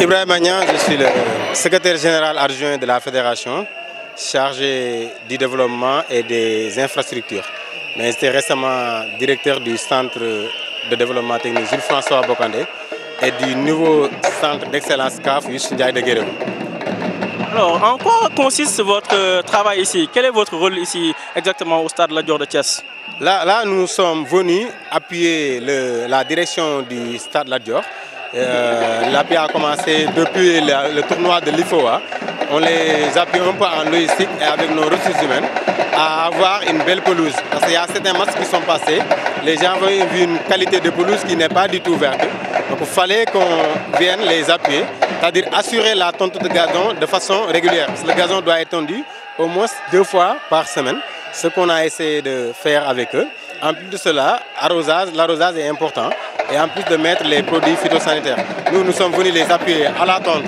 Ibrahima Niang, je suis le secrétaire général adjoint de la fédération chargé du développement et des infrastructures. Mais j'étais récemment directeur du centre de développement technique Jules-François Bocandé et du nouveau centre d'excellence CAF Jusse Ndiaye de Guéreux. Alors, en quoi consiste votre travail ici? Quel est votre rôle ici exactement au stade Lat Dior de Thiès? Là, nous sommes venus appuyer la direction du stade Lat Dior. L'appui a commencé depuis le tournoi de l'IFOA. On les appuie un peu en logistique et avec nos ressources humaines à avoir une belle pelouse. Parce qu'il y a certains matchs qui sont passés, les gens ont vu une qualité de pelouse qui n'est pas du tout verte. Donc il fallait qu'on vienne les appuyer, c'est-à-dire assurer la tonte de gazon de façon régulière. Parce que le gazon doit être tondu au moins 2 fois par semaine, ce qu'on a essayé de faire avec eux. En plus de cela, l'arrosage est important. Et en plus de mettre les produits phytosanitaires. Nous sommes venus les appuyer à la tonte,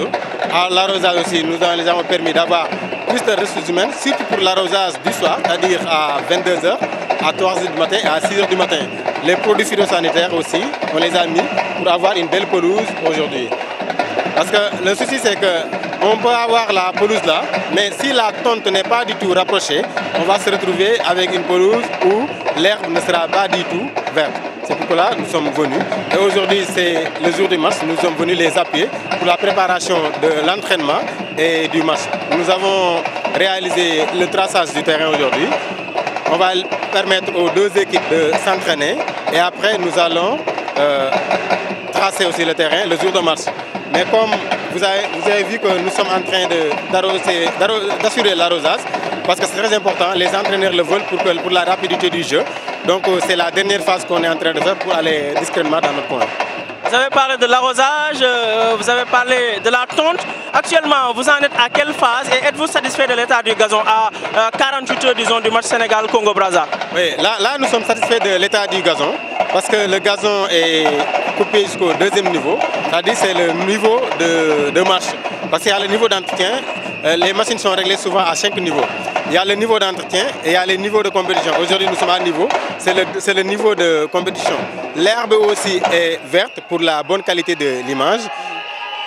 à l'arrosage aussi. Nous les avons permis d'avoir plus de ressources humaines, surtout pour l'arrosage du soir, c'est-à-dire à 22h, à 3h du matin et à 6h du matin. Les produits phytosanitaires aussi, on les a mis pour avoir une belle pelouse aujourd'hui. Parce que le souci c'est qu'on peut avoir la pelouse là, mais si la tonte n'est pas du tout rapprochée, on va se retrouver avec une pelouse où l'herbe ne sera pas du tout verte. C'est pourquoi là, nous sommes venus. Et aujourd'hui, c'est le jour du match. Nous sommes venus les appuyer pour la préparation de l'entraînement et du match. Nous avons réalisé le traçage du terrain aujourd'hui. On va permettre aux 2 équipes de s'entraîner. Et après, nous allons tracer aussi le terrain le jour de match. Mais comme vous avez vu que nous sommes en train d'assurer l'arrosage, parce que c'est très important, les entraîneurs le veulent pour la rapidité du jeu. Donc c'est la dernière phase qu'on est en train de faire pour aller discrètement dans notre coin. Vous avez parlé de l'arrosage, vous avez parlé de la tonte. Actuellement, vous en êtes à quelle phase et êtes-vous satisfait de l'état du gazon à 48 heures disons, du match Sénégal-Congo-Braza? Oui, là nous sommes satisfaits de l'état du gazon parce que le gazon est coupé jusqu'au 2e niveau. C'est-à-dire c'est le niveau de marche. Parce qu'il y a le niveau d'entretien, les machines sont réglées souvent à 5 niveaux. Il y a le niveau d'entretien et il y a le niveau de compétition. Aujourd'hui, nous sommes à niveau, c'est le niveau de compétition. L'herbe aussi est verte pour la bonne qualité de l'image.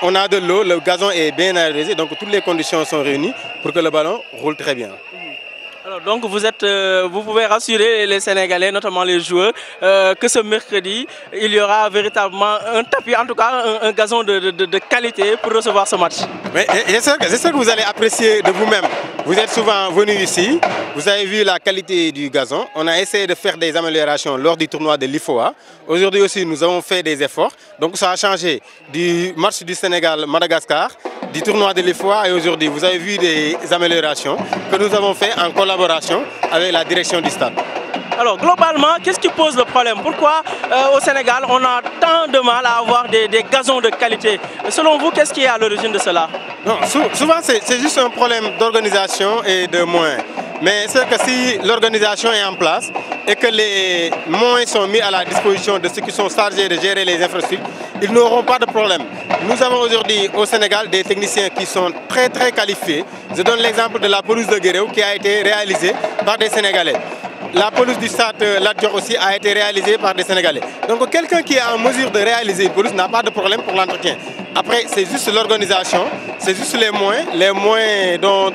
On a de l'eau, le gazon est bien aéré, donc toutes les conditions sont réunies pour que le ballon roule très bien. Alors, donc vous pouvez rassurer les Sénégalais, notamment les joueurs, que ce mercredi, il y aura véritablement un tapis, en tout cas un gazon de qualité pour recevoir ce match. J'espère que vous allez apprécier de vous-même. Vous êtes souvent venus ici, vous avez vu la qualité du gazon. On a essayé de faire des améliorations lors du tournoi de l'IFOA. Aujourd'hui aussi, nous avons fait des efforts. Donc ça a changé du match du Sénégal-Madagascar, du tournoi de l'IFOA et aujourd'hui, vous avez vu des améliorations que nous avons fait en collaboration avec la direction du stade. Alors globalement, qu'est-ce qui pose le problème? Pourquoi au Sénégal, on a tant de mal à avoir des gazons de qualité? Selon vous, qu'est-ce qui est à l'origine de cela? Non, souvent c'est juste un problème d'organisation et de moyens. Mais c'est que si l'organisation est en place et que les moyens sont mis à la disposition de ceux qui sont chargés de gérer les infrastructures, ils n'auront pas de problème. Nous avons aujourd'hui au Sénégal des techniciens qui sont très très qualifiés. Je donne l'exemple de la pelouse de Guéreux qui a été réalisée par des Sénégalais. La pelouse du stade Lat Dior aussi a été réalisée par des Sénégalais. Donc quelqu'un qui est en mesure de réaliser une pelouse n'a pas de problème pour l'entretien. Après, c'est juste l'organisation, c'est juste les moyens dont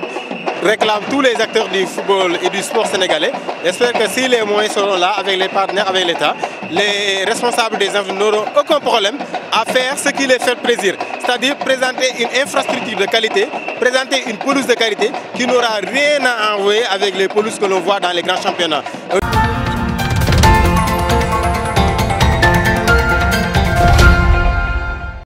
réclament tous les acteurs du football et du sport sénégalais. J'espère que si les moyens seront là avec les partenaires, avec l'État, les responsables des infrastructures n'auront aucun problème à faire ce qui les fait plaisir. C'est-à-dire présenter une infrastructure de qualité, présenter une pelouse de qualité qui n'aura rien à envoyer avec les pelouses que l'on voit dans les grands championnats.